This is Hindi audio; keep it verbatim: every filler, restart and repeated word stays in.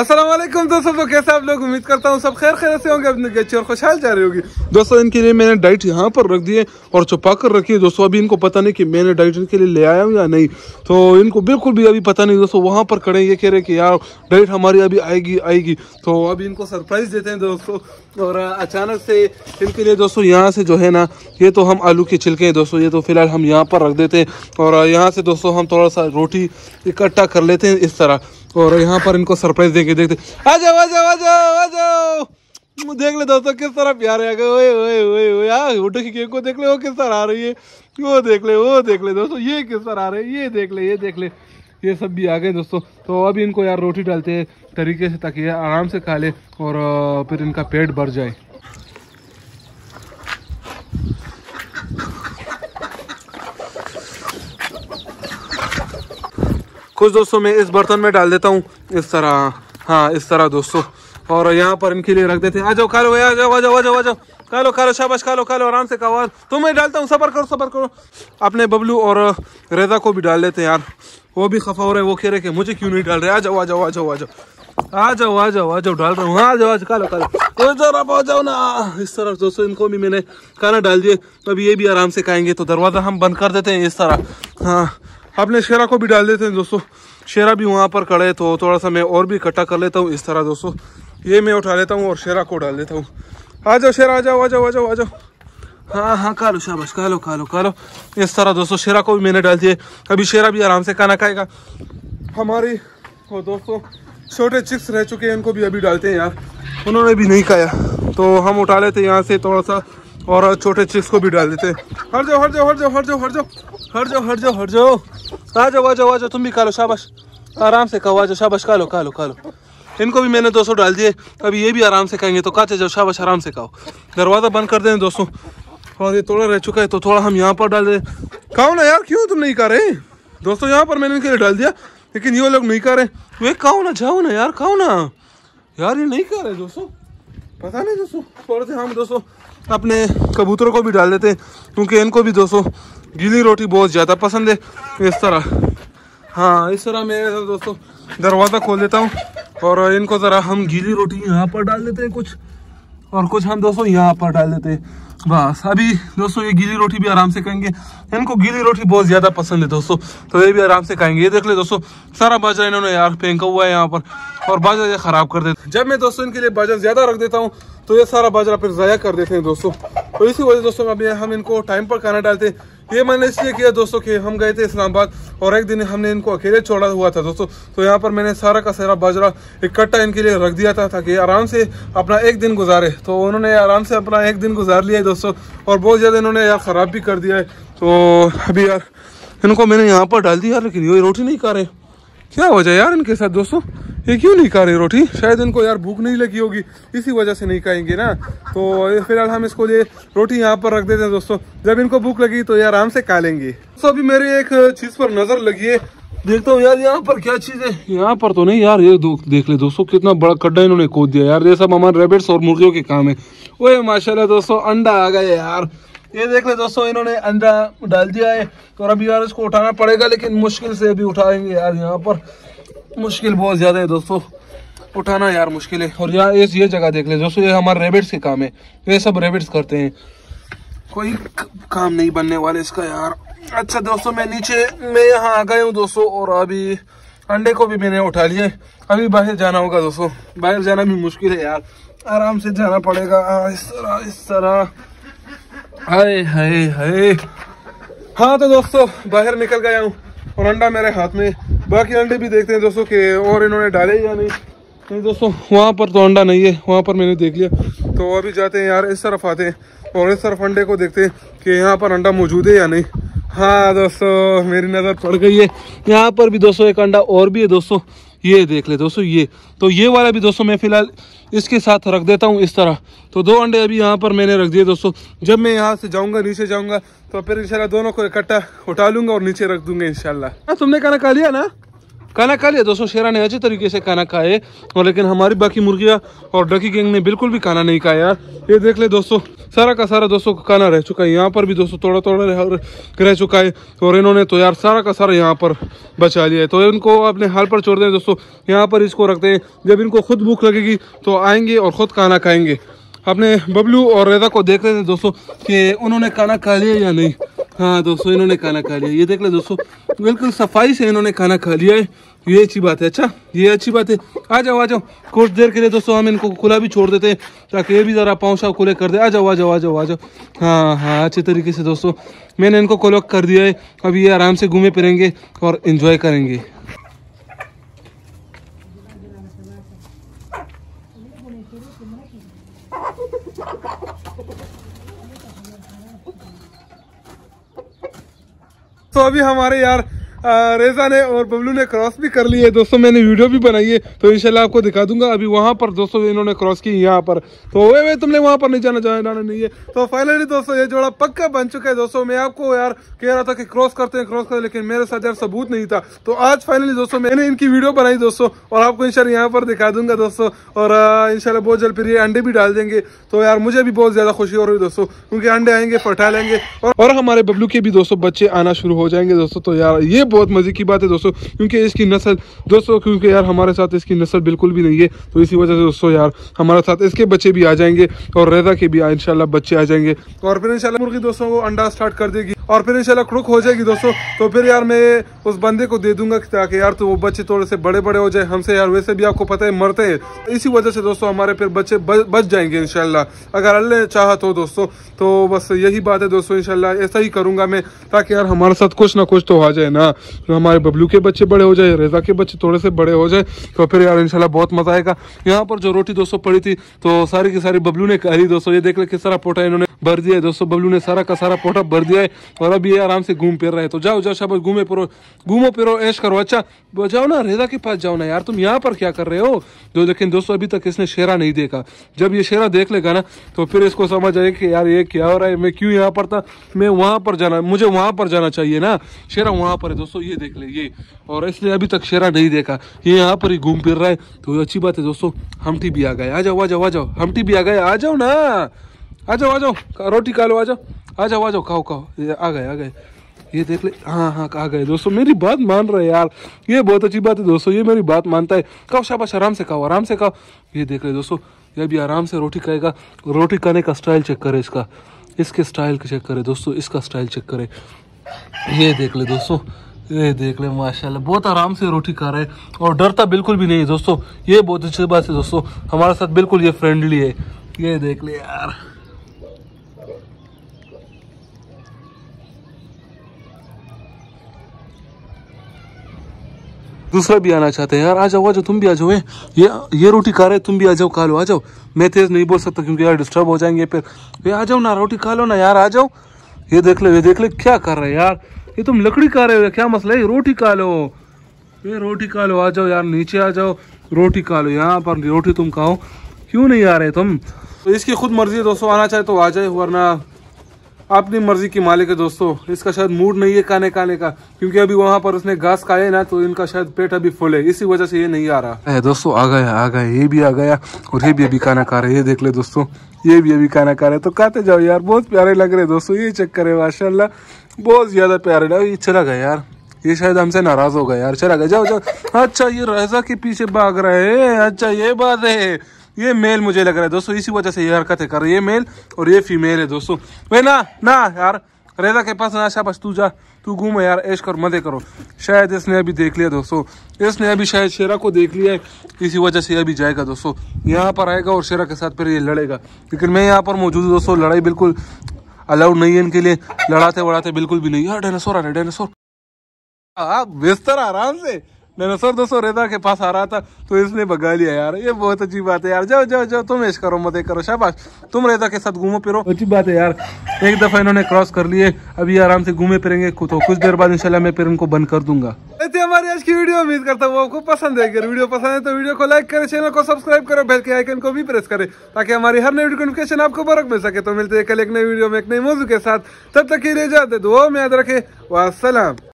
अस्सलाम वालेकुम दोस्तों, तो कैसे आप लोग? उम्मीद करता हूँ सब खैर खैर से होंगे, अपनी अच्छी और खुशहाल जा रही होगी। दोस्तों इनके लिए मैंने डाइट यहाँ पर रख दी है और छुपा कर रखी है। दोस्तों अभी इनको पता नहीं कि मैंने डाइट इनके लिए ले आया हूँ या नहीं, तो इनको बिल्कुल भी अभी पता नहीं। दोस्तों वहाँ पर खड़े ये कह रहे कि यार डाइट हमारी अभी आएगी आएगी, तो अभी इनको सरप्राइज़ देते हैं दोस्तों। और अचानक से इनके लिए दोस्तों यहाँ से जो है ना, ये तो हम आलू के छिलके हैं दोस्तों, ये तो फिलहाल हम यहाँ पर रख देते हैं। और यहाँ से दोस्तों हम थोड़ा सा रोटी इकट्ठा कर लेते हैं इस तरह, और यहाँ पर इनको सरप्राइज देंगे। देखते आ जाओ आ जाओ आ जाओ आ जाओ। देख ले दोस्तों किस तरह प्यार है, ओए ओए ओए ओए यार उठो की केक को देख ले, वो किस तरह आ रही है, वो देख ले वो देख ले दोस्तों, ये किस तरह आ रहे हैं, ये देख ले ये देख ले, ये सब भी आ गए दोस्तों। तो अभी इनको यार रोटी डालते हैं तरीके से ताकि आराम से खा ले और फिर इनका पेट भर जाए। कुछ दोस्तों मैं इस बर्तन में डाल देता हूँ इस तरह, हाँ इस तरह दोस्तों, और यहाँ पर इनके लिए रख देते हैं। आ जाओ खा लो भैया, आ जाओ आ जाओ आ जाओ आ जाओ, खा लो खा लो, शाबाश खा लो खा लो, आराम से खाओ। तो मैं डालता हूँ, सबर करो सबर करो। अपने बबलू और रेजा को भी डाल देते हैं यार, वो भी खफा हो रहे, वो कह रहे कि मुझे क्यों नहीं डाल रहे। आ जाओ आ जाओ आ जाओ आ जाओ आ जाओ आ जाओ आ जाओ, डाल रहा हूँ, आ जाओ आ जाओ, खा लो खा लो, जरा आ जाओ ना। इस तरह दोस्तों इनको भी मैंने खाना डाल दिए, अभी ये भी आराम से खाएंगे। तो दरवाज़ा हम बंद कर देते हैं इस तरह। हाँ अपने शेरा को भी डाल देते हैं दोस्तों, शेरा भी वहाँ पर खड़े, तो थोड़ा सा मैं और भी इकट्ठा कर लेता हूँ इस तरह दोस्तों। ये मैं उठा लेता हूँ और शेरा को डाल देता हूँ। आ जाओ शेरा आ जाओ आ जाओ आ जाओ आ जाओ, हाँ हाँ खा लो शाबाश, खा लो खा लो खा लो। इस तरह दोस्तों शेरा को भी मैंने डाल दिए, अभी शेरा भी आराम से खाना खाएगा। हमारी और दोस्तों छोटे चिक्स रह चुके हैं, इनको भी अभी डालते हैं यार, उन्होंने भी नहीं खाया। तो हम उठा लेते हैं यहाँ से थोड़ा सा और छोटे चिक्स को भी डाल देते हैं। हट जाओ हट जाओ हट जाओ हट जाओ हट जाओ हट जाओ हट जाओ हट जाओ, आ जाओ आ जाओ आ जाओ, तुम भी खा लो शाबाश, आराम से खाओ, आ जाओ शाबाश, खा लो खा लो खा लो। इनको भी मैंने दोस्तों डाल दिए, अभी ये भी आराम से खाएंगे, तो खाते जाओ शाबाश, आराम से खाओ। दरवाज़ा बंद कर दें दोस्तों, और ये थोड़ा रह चुका है तो थोड़ा हम यहाँ पर डाल दें। खाओ ना यार, क्यों तुम नहीं खा रहे? दोस्तों यहाँ पर मैंने इनके लिए डाल दिया, लेकिन ये लोग नहीं खा रहे। वे खाओ ना, जाओ ना यार, खाओ ना यार, ये नहीं खा रहे दोस्तों, पता नहीं दोस्तों। थोड़े से हम दोस्तों अपने कबूतरों को भी डाल देते हैं, क्योंकि इनको भी दोस्तों गीली रोटी बहुत ज़्यादा पसंद है। इस तरह हाँ इस तरह मैं दोस्तों दरवाज़ा खोल देता हूँ, और इनको ज़रा हम गीली रोटी यहाँ पर डाल देते हैं कुछ, और कुछ हम दोस्तों यहाँ पर डाल देते हैं, बस। अभी दोस्तों ये गीली रोटी भी आराम से खाएंगे, इनको गीली रोटी बहुत ज़्यादा पसंद है दोस्तों, तो ये भी आराम से खाएंगे। ये देख ले दोस्तों सारा बाजरा इन्होंने यार फेंका हुआ है यहाँ पर, और बाजरा ये ख़राब कर देते हैं। जब मैं दोस्तों इनके लिए बाजरा ज़्यादा रख देता हूँ तो ये सारा बाजरा फिर ज़ाया कर देते हैं दोस्तों, तो इसी वजह दोस्तों अभी हम इनको टाइम पर खाना डालते हैं। ये मैंने इसलिए किया दोस्तों कि हम गए थे इस्लामाबाद, और एक दिन हमने इनको अकेले छोड़ा हुआ था दोस्तों, तो यहाँ पर मैंने सारा का सारा बाजरा इकट्ठा इनके लिए रख दिया था ताकि आराम से अपना एक दिन गुजारे। तो उन्होंने आराम से अपना एक दिन गुजार लिया है दोस्तों, और बहुत ज़्यादा इन्होंने यार ख़राब भी कर दिया है। तो अभी यार इनको मैंने यहाँ पर डाल दिया, लेकिन ये रोटी नहीं खा रहे, क्या वजह यार इनके साथ दोस्तों? ये क्यों नहीं खा रहे रोटी? शायद इनको यार भूख नहीं लगी होगी, इसी वजह से नहीं खाएंगे ना। तो फिलहाल हम इसको ये रोटी यहाँ पर रख देते हैं दोस्तों, जब इनको भूख लगी तो ये आराम से खा लेंगे। तो अभी मेरी एक चीज़ पर नज़र लगी है, देखता हूँ यार यहाँ पर क्या चीज़ है। यहाँ पर तो नहीं यार, ये देख ले दोस्तों कितना बड़ा गड्ढा इन्होंने खोद दिया यार, ये सब हमारे रेबिट्स और मुर्गियों के काम है। ओए माशाल्लाह दोस्तों अंडा आ गया यार, ये देख ले दोस्तों इन्होंने अंडा डाल दिया है, और अभी यार इसको उठाना पड़ेगा, लेकिन मुश्किल से अभी उठाएंगे यार, यहाँ पर मुश्किल बहुत ज़्यादा है दोस्तों, उठाना यार मुश्किल है। और यहाँ इस ये जगह देख ले दोस्तों, ये हमारे रेबिट्स के काम है, ये सब रेबिट्स करते हैं, कोई काम नहीं बनने वाले इसका यार। अच्छा दोस्तों मैं नीचे मैं यहाँ आ गया हूँ दोस्तों, और अभी अंडे को भी मैंने उठा लिए, अभी बाहर जाना होगा दोस्तों, बाहर जाना भी मुश्किल है यार, आराम से जाना पड़ेगा इस तरह इस तरह, हाय हाय हाय। हाँ तो दोस्तों बाहर निकल गया हूँ, और अंडा मेरे हाथ में, बाकी अंडे भी देखते हैं दोस्तों कि और इन्होंने डाले या नहीं। नहीं दोस्तों वहाँ पर तो अंडा नहीं है, वहाँ पर मैंने देख लिया, तो अभी जाते हैं यार इस तरफ, आते हैं और इस तरफ अंडे को देखते हैं कि यहाँ पर अंडा मौजूद है या नहीं। हाँ दोस्तों मेरी नज़र पड़ गई है, यहाँ पर भी दोस्तों एक अंडा और भी है दोस्तों, ये देख ले दोस्तों, ये तो ये वाला भी दोस्तों मैं फ़िलहाल इसके साथ रख देता हूँ इस तरह। तो दो अंडे अभी यहाँ पर मैंने रख दिए दोस्तों, जब मैं यहाँ से जाऊँगा नीचे जाऊँगा तो फिर इंशाल्लाह दोनों को इकट्ठा उठा लूँगा और नीचे रख दूँगा इंशाल्लाह। तुमने खाना खा लिया ना? खाना खा लिया दोस्तों, शेरा ने अच्छे तरीके से खाना खाए, और लेकिन हमारी बाकी मुर्गियाँ और डकी गैंग ने बिल्कुल भी खाना नहीं खाया यार। ये देख ले दोस्तों, सारा का सारा दोस्तों खाना रह चुका है, यहाँ पर भी दोस्तों थोड़ा थोड़ा रह, रह चुका है, और इन्होंने तो यार सारा का सारा यहाँ पर बचा लिया है। तो इनको अपने हाल पर छोड़ दें दोस्तों, यहाँ पर इसको रखते हैं, जब इनको खुद भूख लगेगी तो आएंगे और ख़ुद खाना खाएंगे। अपने बबलू और रेदा को देख रहे थे दोस्तों कि उन्होंने खाना खा लिया या नहीं। हाँ दोस्तों, इन्होंने खाना खा लिया, ये देख ले दोस्तों, बिल्कुल सफाई से इन्होंने खाना खा लिया है, ये अच्छी बात है। अच्छा, ये अच्छी बात है। आ जाओ आ जाओ, कुछ देर के लिए दोस्तों हम इनको खुला भी छोड़ देते हैं ताकि ये भी ज़रा पाँव शाव खुले कर दे। आ जाओ आ जाओ आ जाओ आ जाओ। हाँ हाँ, अच्छे तरीके से दोस्तों मैंने इनको क्लॉक कर दिया है, अब ये आराम से घूमे फिरेंगे और इन्जॉय करेंगे। तो अभी हमारे यार रेजा ने और बबलू ने क्रॉस भी कर लिए दोस्तों, मैंने वीडियो भी बनाई है तो इंशाल्लाह आपको दिखा दूंगा। अभी वहाँ पर दोस्तों इन्होंने क्रॉस की यहाँ पर, तो वे वे तुमने वहाँ पर नहीं जाना जाना नहीं है। तो फाइनली दोस्तों ये जोड़ा पक्का बन चुका है दोस्तों। मैं आपको यार कह रहा था कि क्रॉस करते हैं क्रॉस करते हैं, लेकिन मेरे साथ यार सबूत नहीं था, तो आज फाइनली दोस्तों मैंने इनकी वीडियो बनाई दोस्तों और आपको इंशाल्लाह यहाँ पर दिखा दूंगा दोस्तों। और इंशाल्लाह बहुत जल्द फिर ये अंडे भी डाल देंगे, तो यार मुझे भी बहुत ज़्यादा खुशी हो रही है दोस्तों, क्योंकि अंडे आएंगे फर्टाइल आएंगे और हमारे बबलू के भी दोस्तों बच्चे आना शुरू हो जाएंगे दोस्तों। तो यार ये बहुत मजे की बात है दोस्तों, क्योंकि इसकी नस्ल दोस्तों क्योंकि यार हमारे साथ इसकी नस्ल बिल्कुल भी नहीं है, तो इसी वजह से दोस्तों यार हमारे साथ इसके बच्चे भी आ जाएंगे और रेदा के भी इंशाल्लाह बच्चे आ जाएंगे, और फिर इंशाल्लाह मुर्गी दोस्तों वो अंडा स्टार्ट कर देगी और फिर इंशाल्लाह क्रुक हो जाएगी दोस्तों। तो फिर यार मैं उस बंदे को दे दूंगा ताकि यार तो वो बच्चे थोड़े से बड़े बड़े हो जाए हमसे, यार वैसे भी आपको पता है मरते हैं, इसी वजह से दोस्तों हमारे फिर बच्चे बच जाएंगे इंशाल्लाह, अगर अल्लाह ने चाहा तो दोस्तों। तो बस यही बात है दोस्तों, इंशाल्लाह ऐसा ही करूंगा मैं ताकि यार हमारे साथ कुछ ना कुछ तो आ जाए ना, तो हमारे बबलू के बच्चे बड़े हो जाए, रेजा के बच्चे थोड़े से बड़े हो जाए, तो फिर यार इंशाल्लाह बहुत मजा आएगा। यहाँ पर जो रोटी दोस्तों पड़ी थी तो सारी की सारी बबलू ने खा ली दोस्तों, ये देख ले किस तरह पोटा इन्होंने भर दिया है दोस्तों, बबलू ने सारा का सारा पोटा भर दिया है और अभी ये आराम से घूम फिर रहे हैं। तो जाओ जाओ शाबाश, घूमे फिरो घूमो फिरो ऐश करो। अच्छा जाओ ना रेजा के पास जाओ ना यार, तुम यहाँ पर क्या कर रहे हो। तो लेकिन दोस्तों अभी तक इसने शेरा नहीं देखा, जब ये शेरा देख लेगा ना तो फिर इसको समझ आएगा कि यार ये क्या हो रहा है, मैं क्यों यहाँ पर था, मैं वहाँ पर जाना मुझे वहाँ पर जाना चाहिए ना, शेरा वहाँ पर है दोस्तों, ये देख ले ये, और इसलिए अभी तक शेरा नहीं देखा, ये यहाँ पर ही घूम फिर रहा है। तो अच्छी बात है दोस्तों, हमटी भी आ गए, आ जाओ आ जाओ आ जाओ, हमटी भी आ गए, आ जाओ ना आ जाओ आ जाओ, रोटी खा लो, आ जाओ आ जाओ आ जाओ, खाओ खाओ, आ गए आ गए, ये देख ले। हाँ हाँ आ गए दोस्तों, मेरी बात मान रहे यार, ये बहुत अच्छी बात है दोस्तों, ये मेरी बात मानता है, खाओ शाबाश आराम से खाओ आराम से खाओ। ये देख ले दोस्तों, ये भी आराम से रोटी खाएगा, रोटी खाने का स्टाइल चेक करे इसका, इसके स्टाइल का चेक करे दोस्तों, इसका स्टाइल चेक करे, ये देख ले दोस्तों, ये देख ले माशाल्लाह बहुत आराम से रोटी खा रहे है और डरता बिल्कुल भी नहीं है दोस्तों, ये बहुत अच्छी बात है दोस्तों, हमारे साथ बिल्कुल ये फ्रेंडली है, ये देख ले यार। दूसरा भी आना चाहते हैं यार, आ जाओ आ जाओ, तुम भी आ जाओ, ये ये रोटी खा रहे तुम भी आ जाओ खा लो, आ जाओ, मैं तेज नहीं बोल सकता क्योंकि यार डिस्टर्ब हो जाएंगे, फिर ये आ जाओ ना रोटी खा लो ना यार, आ जाओ। ये देख लो ये देख लो क्या कर रहे हैं यार, ये तुम लकड़ी खा रहे हो क्या मसला है, रोटी खा लो ये रोटी खा लो, आ जाओ यार नीचे आ जाओ, रोटी खा लो, यहाँ पर रोटी तुम खाओ, क्यों नहीं आ रहे तुम। तो इसकी खुद मर्जी है दोस्तों, आना चाहे तो आ जाए, वरना अपनी मर्जी की मालिक है दोस्तों, इसका शायद मूड नहीं है खाने खाने का, क्योंकि अभी वहाँ पर उसने घास खाए ना तो इनका शायद पेट अभी फुल है, इसी वजह से ये नहीं आ रहा है दोस्तों। आ गया आ गया ये भी आ गया और ये भी अभी खाना खा रहे, ये देख ले दोस्तों, ये भी अभी खाना खा रहे, तो खाते जाओ यार, बहुत प्यारे लग रहे दोस्तों, ये चक्कर है माशाल्लाह, बहुत ज़्यादा प्यारे लग, ये चला गया यार, ये शायद हमसे नाराज़ हो गया यार, चला गया जाओ जाओ। अच्छा ये रेजा के पीछे भाग रहे है, अच्छा ये बात है, ये मेल मुझे लग रहा है दोस्तों, इसी वजह से ये हरकतें कर रही है, ये मेल और ये फीमेल है दोस्तों। वे ना ना यार रेजा के पास ना, शाबाश तू जा, तू घूम यार, ऐश कर मजे करो। शायद इसने अभी देख लिया दोस्तों, इसने अभी शायद शेरा को देख लिया है, इसी वजह से अभी जाएगा दोस्तों, यहाँ पर आएगा और शेरा के साथ फिर ये लड़ेगा, लेकिन मैं यहाँ पर मौजूद हूँ दोस्तों, लड़ाई बिल्कुल अलाउड नहीं है इनके लिए, लड़ाते वड़ाते बिल्कुल भी नहीं। यार डायनासोर आ रहा है, डायनासोर आप बेस्तर आराम से, डायनासोर दोस्तों रेदा के पास आ रहा था तो इसने भगा लिया यार, ये बहुत अच्छी बात है यार, जाओ जाओ जाओ तुम ऐश करो मजे करो, शाबाश तुम रेदा के साथ घूमो फिरो, अच्छी बात है यार। एक दफ़ा इन्होंने क्रॉस कर लिए, अभी आराम से घूमे फिरेंगे, तो कुछ देर बाद इंशाल्लाह मैं फिर इनको बंद कर दूंगा। ऐसी हमारी आज की वीडियो, उम्मीद करता हूँ आपको पसंद है, अगर वीडियो पसंद है तो वीडियो को लाइक करें, चैनल को सब्सक्राइब करो, बेल के आइकन को भी प्रेस करें ताकि हमारी हर नई नोटिफिकेशन आपको बरक मिल सके। तो मिलते हैं कल एक नई वीडियो में एक नई मौजू के साथ, तब तक के लिए जाते दुआ में याद रखें, वास्सलाम।